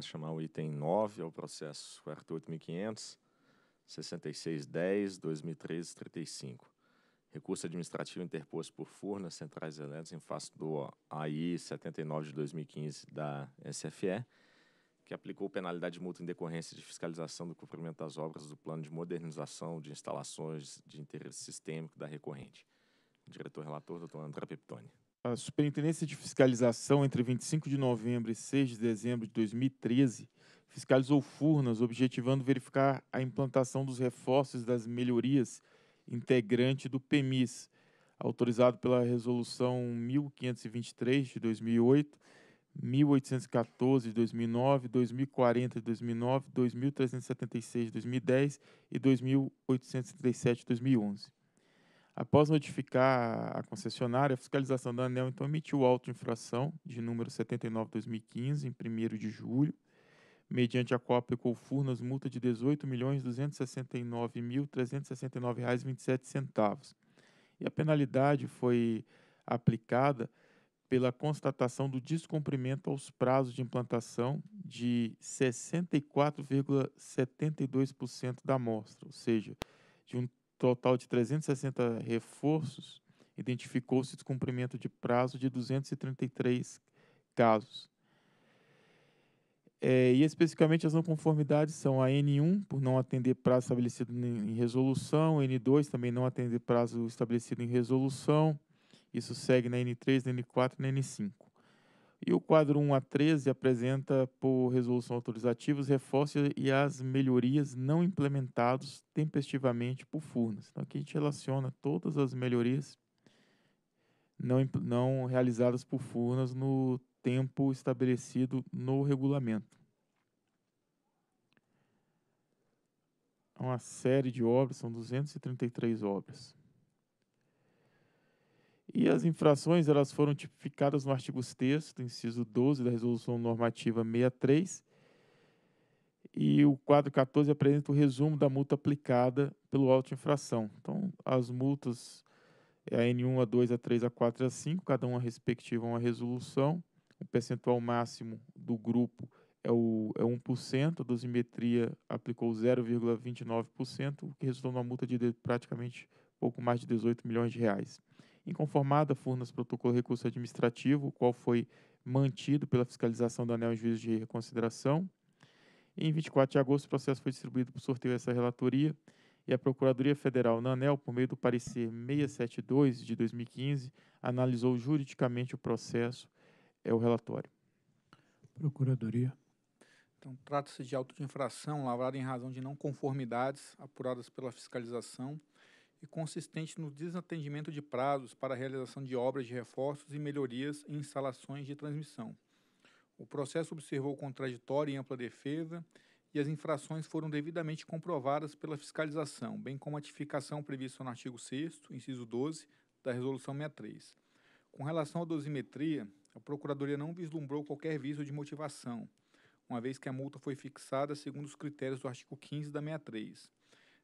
Nós chamamos o item 9, é o processo 48.500.6610.2013.35. Recurso administrativo interposto por Furnas Centrais Elétricas em face do AI 79 de 2015 da SFE, que aplicou penalidade de multa em decorrência de fiscalização do cumprimento das obras do plano de modernização de instalações de interesse sistêmico da recorrente. Diretor-relator, Dr. André Pepitone. A Superintendência de Fiscalização, entre 25 de novembro e 6 de dezembro de 2013, fiscalizou Furnas, objetivando verificar a implantação dos reforços das melhorias integrante do PMIS, autorizado pela Resolução 1523 de 2008, 1814 de 2009, 2040 de 2009, 2376 de 2010 e 2837 de 2011. Após notificar a concessionária, a fiscalização da ANEEL então emitiu auto de infração de número 79/2015 em 1º de julho, mediante a qual aplicou Furnas multa de R$ 18.269.369,27. E a penalidade foi aplicada pela constatação do descumprimento aos prazos de implantação de 64,72% da amostra, ou seja, de um total de 360 reforços, identificou-se descumprimento de prazo de 233 casos. E especificamente as não conformidades são a N1, por não atender prazo estabelecido em resolução, N2, também não atender prazo estabelecido em resolução, isso segue na N3, na N4 e na N5. E o quadro 1 a 13 apresenta, por resolução autorizativa, os reforços e as melhorias não implementados tempestivamente por Furnas. Então, aqui a gente relaciona todas as melhorias não realizadas por Furnas no tempo estabelecido no regulamento. Uma série de obras, são 233 obras. E as infrações, elas foram tipificadas no artigo 6º, inciso 12 da Resolução Normativa MEA 3, e o quadro 14 apresenta o resumo da multa aplicada pelo auto de infração. Então, as multas é a N1, a 2, a 3, a 4 e a 5, cada uma respectiva a uma resolução. O percentual máximo do grupo é 1%, a dosimetria aplicou 0,29%, o que resultou numa multa de praticamente pouco mais de R$ 18 milhões. Inconformada, Furnas protocolou recurso administrativo, o qual foi mantido pela fiscalização da ANEEL em juízo de reconsideração. Em 24 de agosto, o processo foi distribuído por sorteio a essa relatoria e a Procuradoria Federal na ANEEL, por meio do parecer 672 de 2015, analisou juridicamente o processo. É o relatório. Procuradoria. Então, trata-se de auto de infração lavrada em razão de não conformidades apuradas pela fiscalização e consistente no desatendimento de prazos para a realização de obras de reforços e melhorias em instalações de transmissão. O processo observou contraditório e ampla defesa e as infrações foram devidamente comprovadas pela fiscalização, bem como a tipificação prevista no artigo 6º, inciso 12, da Resolução 63. Com relação à dosimetria, a Procuradoria não vislumbrou qualquer vício de motivação, uma vez que a multa foi fixada segundo os critérios do artigo 15 da 63.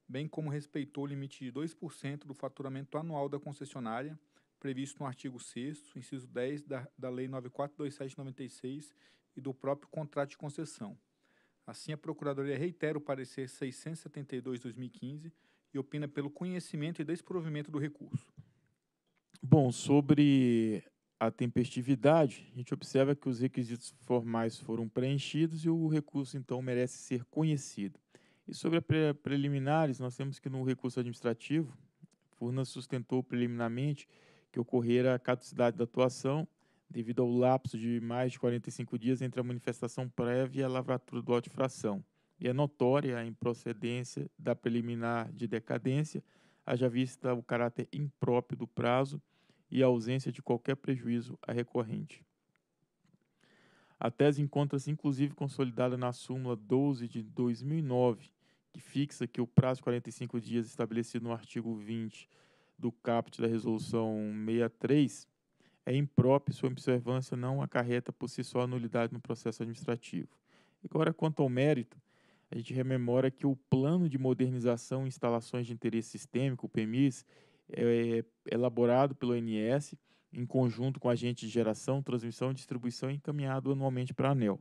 Bem como respeitou o limite de 2% do faturamento anual da concessionária, previsto no artigo 6º, inciso 10 da Lei 9427/96 e do próprio contrato de concessão. Assim, a Procuradoria reitera o parecer 672/2015 e opina pelo conhecimento e desprovimento do recurso. Bom, sobre a tempestividade, a gente observa que os requisitos formais foram preenchidos e o recurso, então, merece ser conhecido. E sobre a preliminares, nós temos que no recurso administrativo, Furnas sustentou preliminarmente que ocorrera a caducidade da atuação devido ao lapso de mais de 45 dias entre a manifestação prévia e a lavratura do auto de infração. E é notória a improcedência da preliminar de decadência, haja vista o caráter impróprio do prazo e a ausência de qualquer prejuízo à recorrente. A tese encontra-se, inclusive, consolidada na súmula 12 de 2009, que fixa que o prazo de 45 dias estabelecido no artigo 20 do caput da Resolução 63 é impróprio e sua observância não acarreta por si só a nulidade no processo administrativo. Agora, quanto ao mérito, a gente rememora que o Plano de Modernização e Instalações de Interesse Sistêmico, o PMIS, é elaborado pelo ONS em conjunto com agentes de geração, transmissão e distribuição encaminhado anualmente para a ANEEL.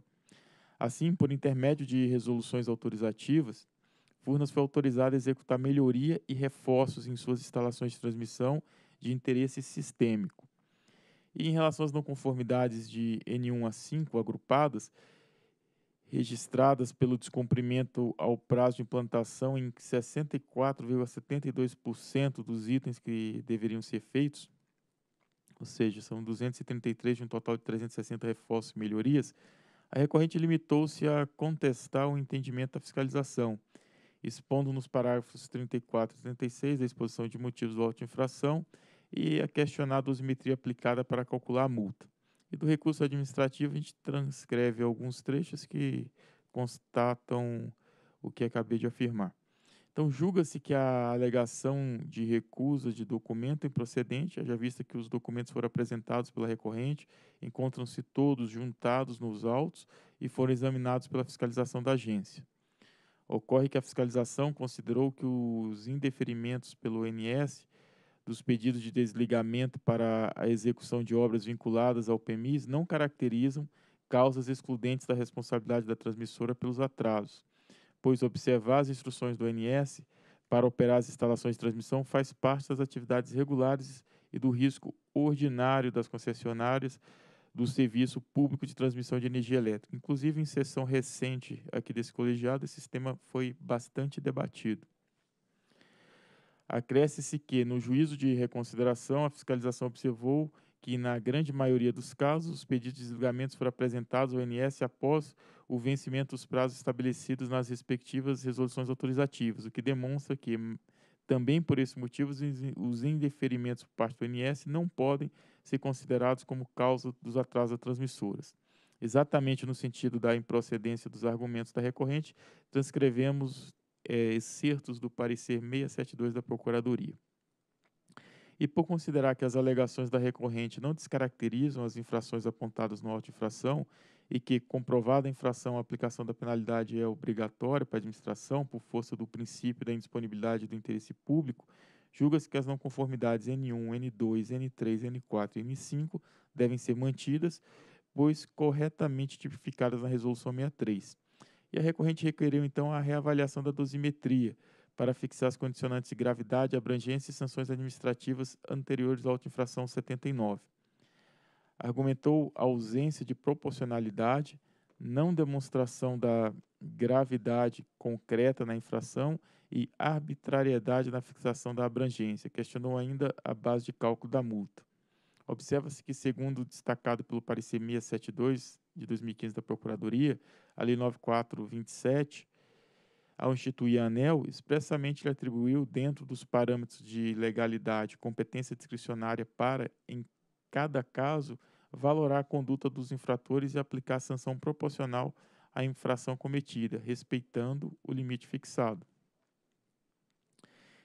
Assim, por intermédio de resoluções autorizativas, Furnas foi autorizada a executar melhoria e reforços em suas instalações de transmissão de interesse sistêmico. E em relação às não conformidades de N1 a 5 agrupadas, registradas pelo descumprimento ao prazo de implantação em 64,72% dos itens que deveriam ser feitos, ou seja, são 233 de um total de 360 reforços e melhorias, a recorrente limitou-se a contestar o entendimento da fiscalização, expondo nos parágrafos 34 e 36 a exposição de motivos do auto de infração e a questionar a dosimetria aplicada para calcular a multa. E do recurso administrativo, a gente transcreve alguns trechos que constatam o que acabei de afirmar. Então, julga-se que a alegação de recusa de documento improcedente, haja vista que os documentos foram apresentados pela recorrente, encontram-se todos juntados nos autos e foram examinados pela fiscalização da agência. Ocorre que a fiscalização considerou que os indeferimentos pelo ONS dos pedidos de desligamento para a execução de obras vinculadas ao PMIS não caracterizam causas excludentes da responsabilidade da transmissora pelos atrasos, pois observar as instruções do ANS para operar as instalações de transmissão faz parte das atividades regulares e do risco ordinário das concessionárias do Serviço Público de Transmissão de Energia Elétrica. Inclusive, em sessão recente aqui desse colegiado, esse sistema foi bastante debatido. Acresce-se que, no juízo de reconsideração, a fiscalização observou que, na grande maioria dos casos, os pedidos de desligamentos foram apresentados ao ANS após o vencimento dos prazos estabelecidos nas respectivas resoluções autorizativas, o que demonstra que, também por esse motivo, os indeferimentos por parte do ANS não podem ser considerados como causa dos atrasos das transmissoras. Exatamente no sentido da improcedência dos argumentos da recorrente, transcrevemos excertos do parecer 672 da Procuradoria. E por considerar que as alegações da recorrente não descaracterizam as infrações apontadas no auto de infração e que, comprovada a infração, a aplicação da penalidade é obrigatória para a administração por força do princípio da indisponibilidade do interesse público, julga-se que as não conformidades N1, N2, N3, N4 e N5 devem ser mantidas, pois corretamente tipificadas na Resolução 63. E a recorrente requereu, então, a reavaliação da dosimetria, para fixar as condicionantes de gravidade, abrangência e sanções administrativas anteriores à auto-infração 79. Argumentou a ausência de proporcionalidade, não demonstração da gravidade concreta na infração e arbitrariedade na fixação da abrangência. Questionou ainda a base de cálculo da multa. Observa-se que, segundo o destacado pelo parecer 672 de 2015 da Procuradoria, a Lei 9427, ao instituir a ANEEL, expressamente lhe atribuiu, dentro dos parâmetros de legalidade, competência discricionária para, em cada caso, valorar a conduta dos infratores e aplicar a sanção proporcional à infração cometida, respeitando o limite fixado.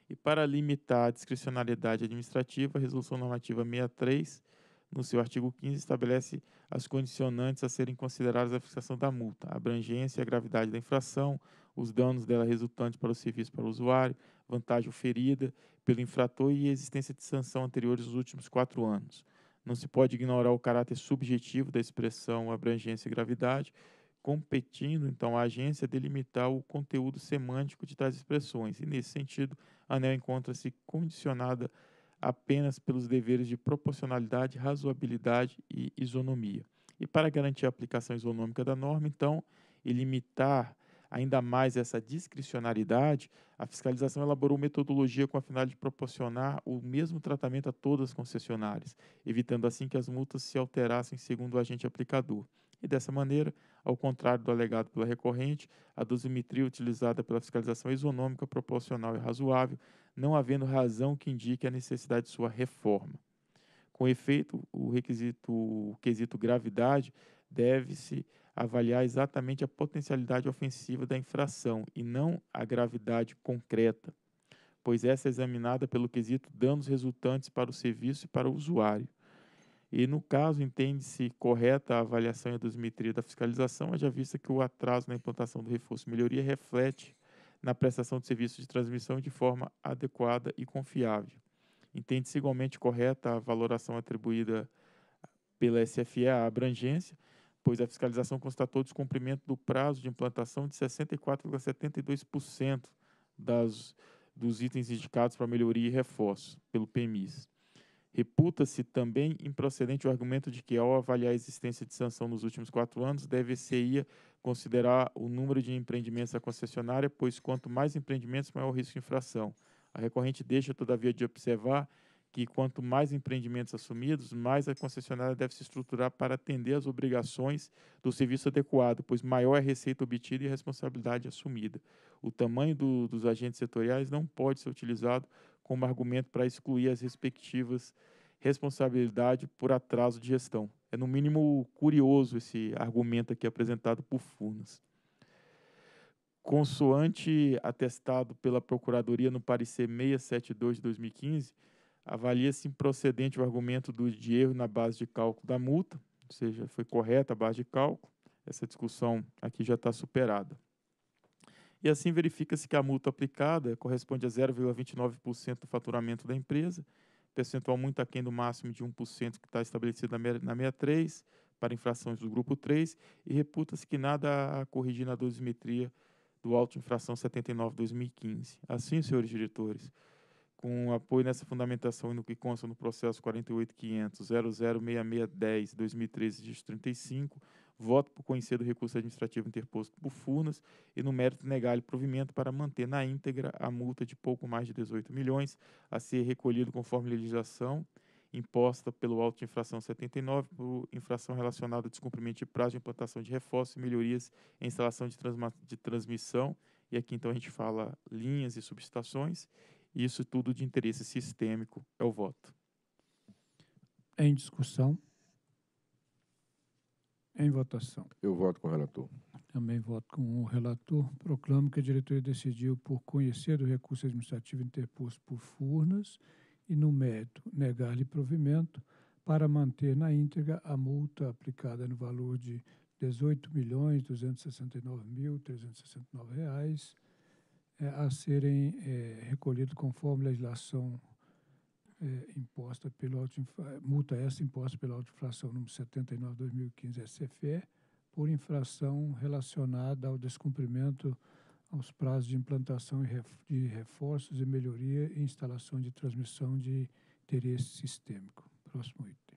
E para limitar a discricionariedade administrativa, a Resolução Normativa 63, no seu artigo 15, estabelece as condicionantes a serem consideradas à fixação da multa, a abrangência e a gravidade da infração, os danos dela resultantes para o serviço para o usuário, vantagem oferida pelo infrator e existência de sanção anteriores nos últimos 4 anos. Não se pode ignorar o caráter subjetivo da expressão abrangência e gravidade, competindo, então, à agência delimitar o conteúdo semântico de tais expressões. E, nesse sentido, a ANEEL encontra-se condicionada apenas pelos deveres de proporcionalidade, razoabilidade e isonomia. E para garantir a aplicação isonômica da norma, então, e limitar ainda mais essa discricionariedade, a fiscalização elaborou metodologia com a finalidade de proporcionar o mesmo tratamento a todas as concessionárias, evitando assim que as multas se alterassem segundo o agente aplicador. E dessa maneira, ao contrário do alegado pela recorrente, a dosimetria utilizada pela fiscalização é isonômica, proporcional e razoável, não havendo razão que indique a necessidade de sua reforma. Com efeito, o quesito gravidade deve-se avaliar exatamente a potencialidade ofensiva da infração e não a gravidade concreta, pois essa é examinada pelo quesito danos resultantes para o serviço e para o usuário. E, no caso, entende-se correta a avaliação e a dosimetria da fiscalização, haja vista que o atraso na implantação do reforço e melhoria reflete na prestação de serviços de transmissão de forma adequada e confiável. Entende-se igualmente correta a valoração atribuída pela SFE à abrangência, pois a fiscalização constatou o descumprimento do prazo de implantação de 64,72% dos itens indicados para melhoria e reforço pelo PMIS. Reputa-se também improcedente o argumento de que, ao avaliar a existência de sanção nos últimos 4 anos, deve-se considerar o número de empreendimentos da concessionária, pois quanto mais empreendimentos, maior o risco de infração. A recorrente deixa, todavia, de observar que quanto mais empreendimentos assumidos, mais a concessionária deve se estruturar para atender às obrigações do serviço adequado, pois maior é a receita obtida e a responsabilidade assumida. O tamanho dos agentes setoriais não pode ser utilizado como argumento para excluir as respectivas responsabilidades por atraso de gestão. É, no mínimo, curioso esse argumento aqui apresentado por Furnas. Consoante atestado pela Procuradoria no parecer 672 de 2015, avalia-se improcedente o argumento de erro na base de cálculo da multa, ou seja, foi correta a base de cálculo, essa discussão aqui já está superada. E assim verifica-se que a multa aplicada corresponde a 0,29% do faturamento da empresa, percentual muito aquém do máximo de 1% que está estabelecido na MEA 3 para infrações do grupo 3, e reputa-se que nada a corrigir na dosimetria do auto de infração 79/2015. Assim, senhores diretores, com apoio nessa fundamentação e no que consta no processo 48.500.006610/2013-35, voto por conhecer do recurso administrativo interposto por Furnas e, no mérito, negar-lhe provimento para manter na íntegra a multa de pouco mais de 18 milhões a ser recolhido conforme legislação imposta pelo auto de infração 79 por infração relacionada ao descumprimento de prazo de implantação de reforço e melhorias em instalação de transmissão. E aqui, então, a gente fala linhas e subestações. Isso tudo de interesse sistêmico. É o voto. Em discussão. Em votação. Eu voto com o relator. Também voto com o relator. Proclamo que a diretoria decidiu por conhecer do recurso administrativo interposto por Furnas e, no mérito, negar-lhe provimento para manter na íntegra a multa aplicada no valor de R$ 18.269.369, a serem recolhido conforme a legislação imposta pelo multa essa imposta pela auto-infração número 79/2015 SFE por infração relacionada ao descumprimento aos prazos de implantação de reforços e melhoria em instalação de transmissão de interesse sistêmico. Próximo item.